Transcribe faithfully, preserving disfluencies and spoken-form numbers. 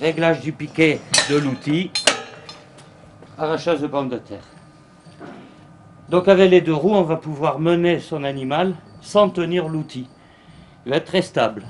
réglage du piquet de l'outil, arrachage de bande de terre. Donc avec les deux roues, on va pouvoir mener son animal sans tenir l'outil. Il va être très stable.